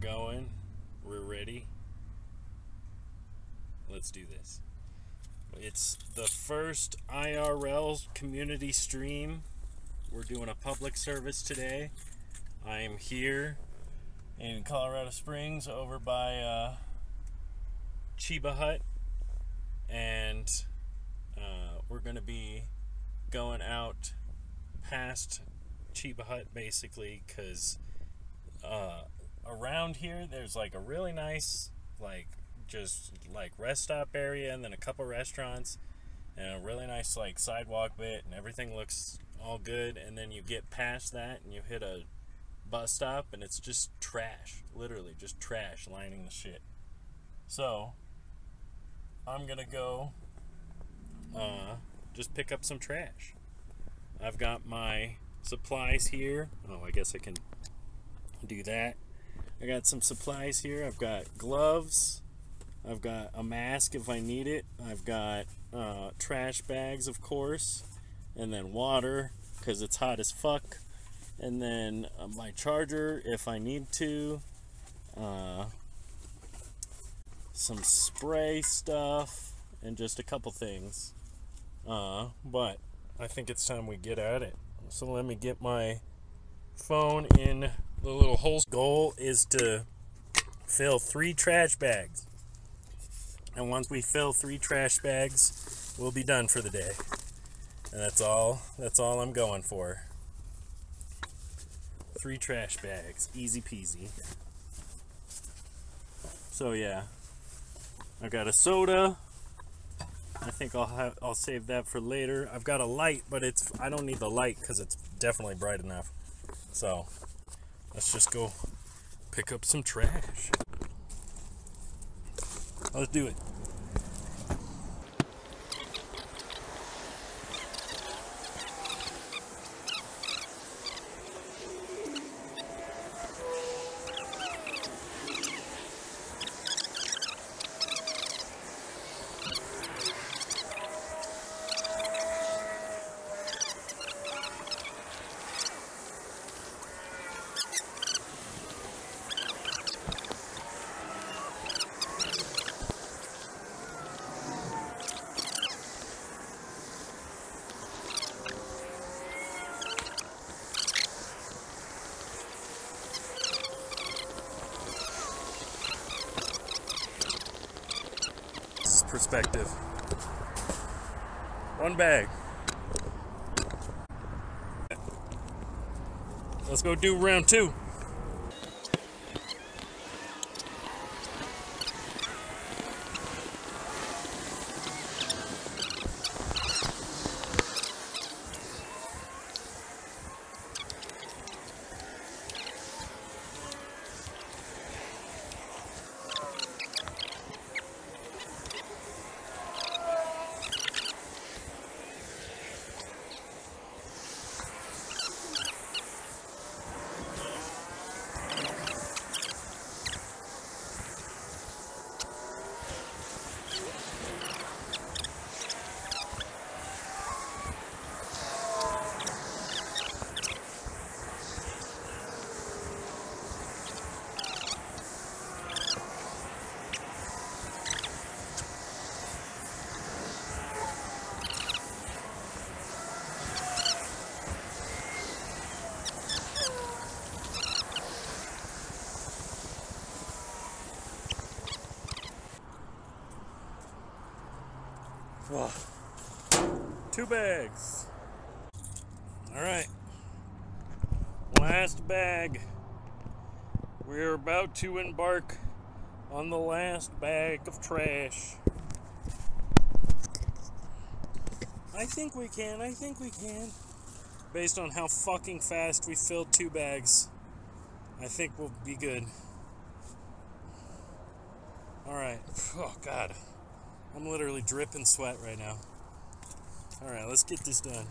going, we're ready. Let's do this. It's the first IRL community stream. We're doing a public service today. I am here in Colorado Springs over by Chiba Hut, and we're going to be going out past Chiba Hut basically because around here there's like a really nice like rest stop area and then a couple restaurants and a really nice like sidewalk bit, and everything looks all good, and then you get past that and you hit a bus stop and it's just trash, literally just trash lining the shit. So I'm gonna go just pick up some trash. I've got my supplies here. Oh, I guess I can do that. I got some supplies here. I've got gloves, I've got a mask if I need it, I've got trash bags of course, and then water because it's hot as fuck, and then my charger if I need to, some spray stuff, and just a couple things, but I think it's time we get at it. So let me get my phone in the little holes. Goal is to fill 3 trash bags, and once we fill 3 trash bags we'll be done for the day, and that's all I'm going for. 3 trash bags, easy peasy. So yeah, I've got a soda. I think I'll save that for later. I've got a light, but I don't need the light because it's definitely bright enough. So let's just go pick up some trash. Let's do it. Perspective. 1 bag. Let's go do round 2. Whoa. 2 bags. Alright. Last bag. We're about to embark on the last bag of trash. I think we can. Based on how fucking fast we filled 2 bags, I think we'll be good. Alright. Oh god. I'm literally dripping sweat right now. Alright, let's get this done.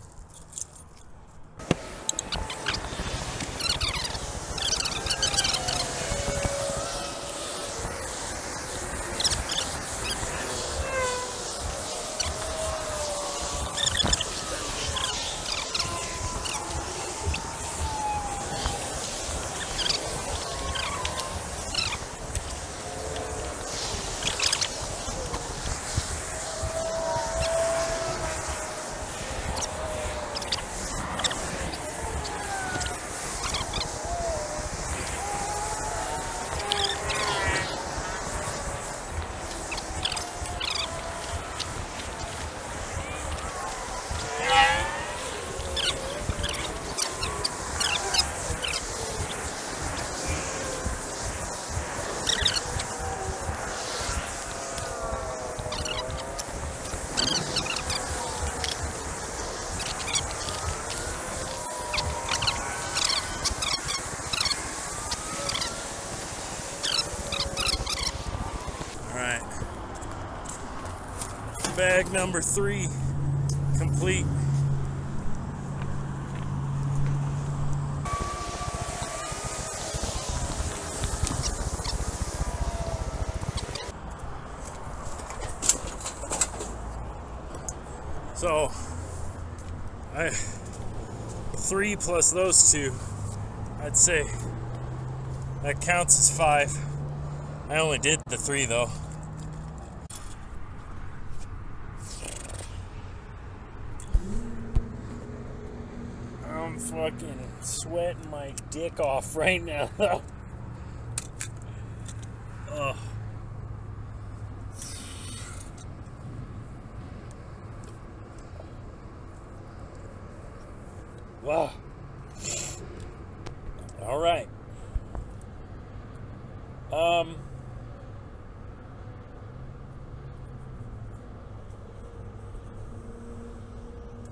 Bag number 3 complete. So, 3 plus those 2, I'd say that counts as 5. I only did the 3 though. I'm fucking sweating my dick off right now though. Ugh. Wow. All right.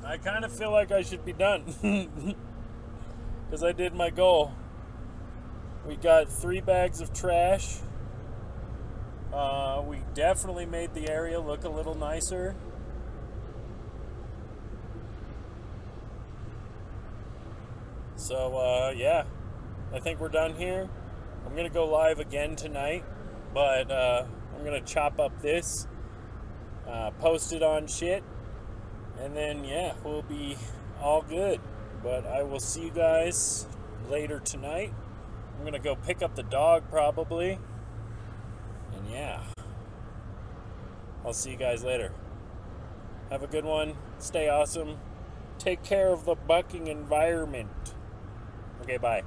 I kind of feel like I should be done because I did my goal. We got 3 bags of trash. We definitely made the area look a little nicer. So, yeah, I think we're done here. I'm going to go live again tonight, but I'm going to chop up this, post it on shit, and then, yeah, we'll be all good. But I will see you guys later tonight. I'm going to go pick up the dog probably, and yeah, I'll see you guys later. Have a good one. Stay awesome. Take care of the bucking environment. Okay, bye.